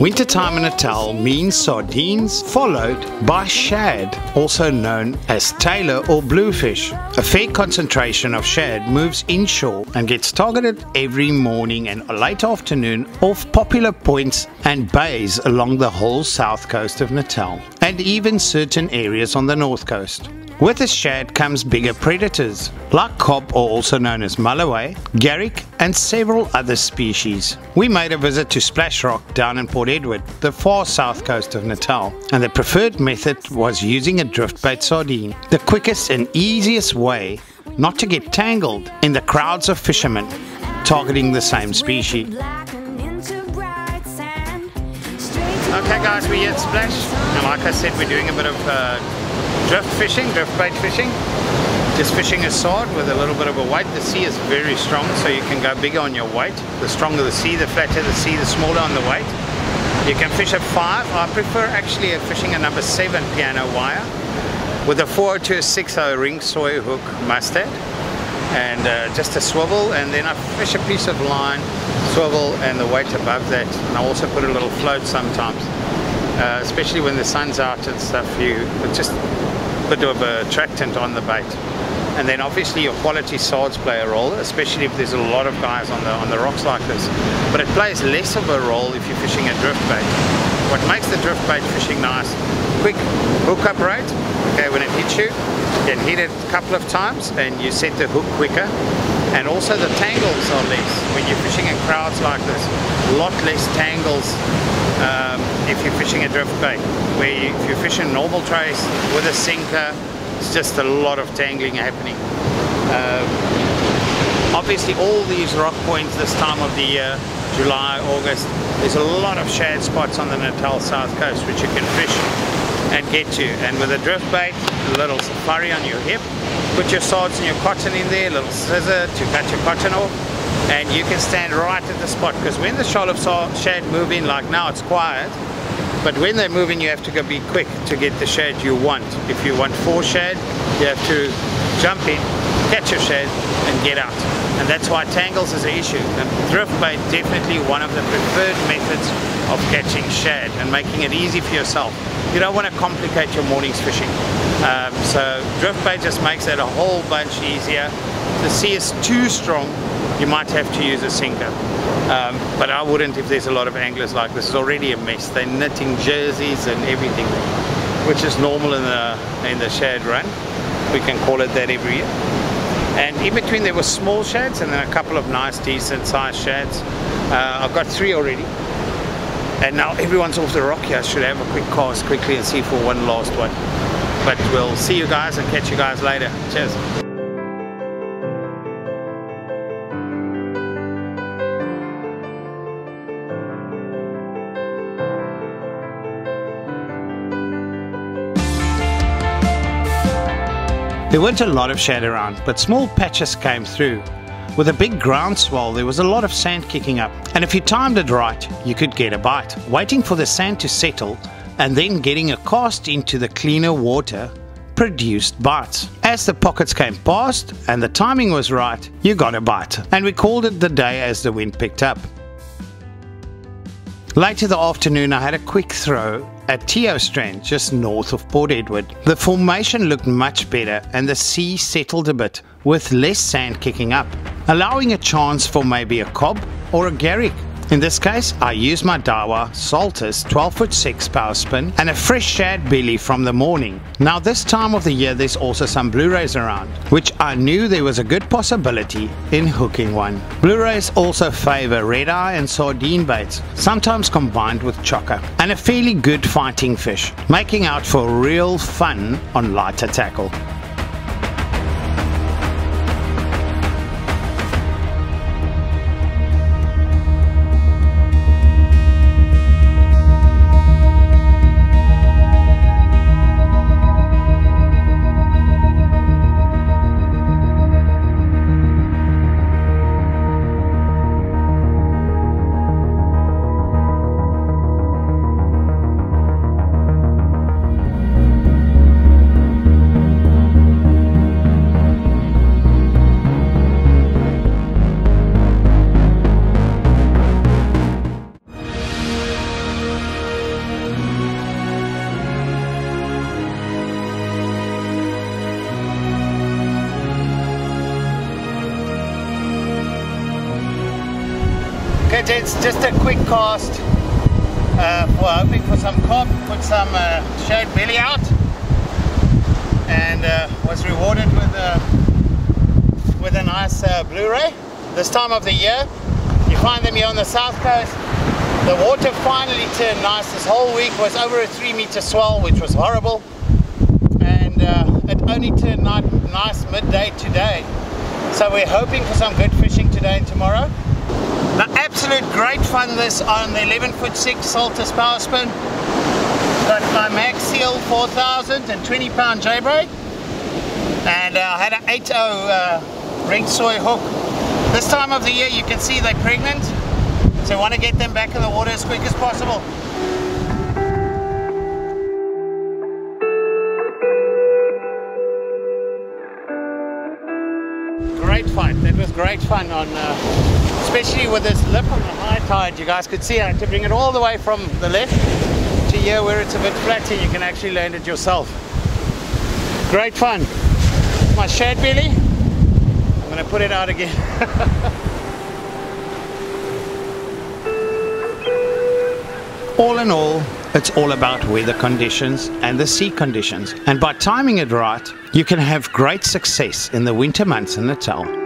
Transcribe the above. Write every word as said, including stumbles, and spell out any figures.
Wintertime in Natal means sardines, followed by shad, also known as tailor or bluefish. A fair concentration of shad moves inshore and gets targeted every morning and late afternoon off popular points and bays along the whole south coast of Natal, and even certain areas on the north coast. With the shad comes bigger predators, like cob, or also known as mulloway, garrick and several other species. We made a visit to Splash Rock down in Port Edward, the far south coast of Natal, and the preferred method was using a drift bait sardine, the quickest and easiest way not to get tangled in the crowds of fishermen targeting the same species. Okay guys, we're at Splash, and like I said, we're doing a bit of uh, drift fishing, drift bait fishing. Just fishing a sard with a little bit of a weight. The sea is very strong, so you can go bigger on your weight. The stronger the sea, the flatter the sea, the smaller on the weight. You can fish at five. I prefer actually fishing a number seven piano wire with a four oh two sixty ring soy hook Mustad, and uh, just a swivel, and then I fish a piece of line, swivel, and the weight above that. And I also put a little float sometimes, uh, especially when the sun's out and stuff. You it's just a bit of a attractant on the bait, and then obviously your quality sards play a role, especially if there's a lot of guys on the on the rocks like this. But it plays less of a role if you're fishing a drift bait. What makes the drift bait fishing nice: quick hook-up rate. Okay, when it hits you, you can hit it a couple of times and you set the hook quicker, and also the tangles are less when you're fishing in crowds like this. A lot less tangles um, if you're fishing a drift bait. Where you, if you're fishing normal trace with a sinker, it's just a lot of tangling happening. Um, obviously all these rock points this time of the year, July, August, there's a lot of shad spots on the Natal south coast which you can fish and get you, and with a drift bait, a little safari on your hip, put your sards and your cotton in there, a little scissor to cut your cotton off, and you can stand right at the spot, because when the shoal of shad move in, like now it's quiet, but when they move in you have to go be quick to get the shad you want. If you want four shad, you have to jump in, catch your shad and get out, and that's why tangles is an issue. And drift bait definitely one of the preferred methods of catching shad and making it easy for yourself. You don't want to complicate your morning's fishing. Um, so drift bait just makes that a whole bunch easier. If the sea is too strong, you might have to use a sinker. Um, but I wouldn't if there's a lot of anglers like this. It's already a mess. They're knitting jerseys and everything, which is normal in the, in the shad run. We can call it that every year. And in between there were small shads and then a couple of nice decent sized shads. Uh, I've got three already. And now everyone's off the rock here. I should have a quick cast quickly and see for one last one. But we'll see you guys and catch you guys later. Cheers. There weren't a lot of shad around, but small patches came through. With a big groundswell, there was a lot of sand kicking up, and if you timed it right, you could get a bite. Waiting for the sand to settle and then getting a cast into the cleaner water produced bites. As the pockets came past and the timing was right, you got a bite, and we called it the day as the wind picked up. Later in the afternoon, I had a quick throw at Teo Strand, just north of Port Edward. The formation looked much better and the sea settled a bit, with less sand kicking up, allowing a chance for maybe a cob or a garrick. In this case, I used my Daiwa Saltist twelve foot six power spin and a fresh shad belly from the morning. Now this time of the year there's also some blue rays around, which I knew there was a good possibility in hooking one. Blue rays also favour red eye and sardine baits, sometimes combined with chokka, and a fairly good fighting fish, making out for real fun on lighter tackle. it's just a quick cast uh, for hoping for some cod. Put some uh, shad belly out, and uh, was rewarded with a, with a nice uh, blue ray. This time of the year, you find them here on the south coast. The water finally turned nice. This whole week was over a three meter swell, which was horrible, and uh, it only turned nice midday today. So we're hoping for some good fishing today and tomorrow. Now, absolute great fun this on the eleven foot six Saltist power spin. Got my Max Seal four thousand and twenty pound J-brake, and I uh, had an eight oh uh, red soy hook. This time of the year, you can see they're pregnant, so we want to get them back in the water as quick as possible. Great fight, that was great fun on, uh, especially with this lip on the high tide. You guys could see I had to bring it all the way from the left to here where it's a bit flatter. You can actually land it yourself. Great fun. My shad belly, I'm going to put it out again. All in all, it's all about weather conditions and the sea conditions, and by timing it right, you can have great success in the winter months in Natal.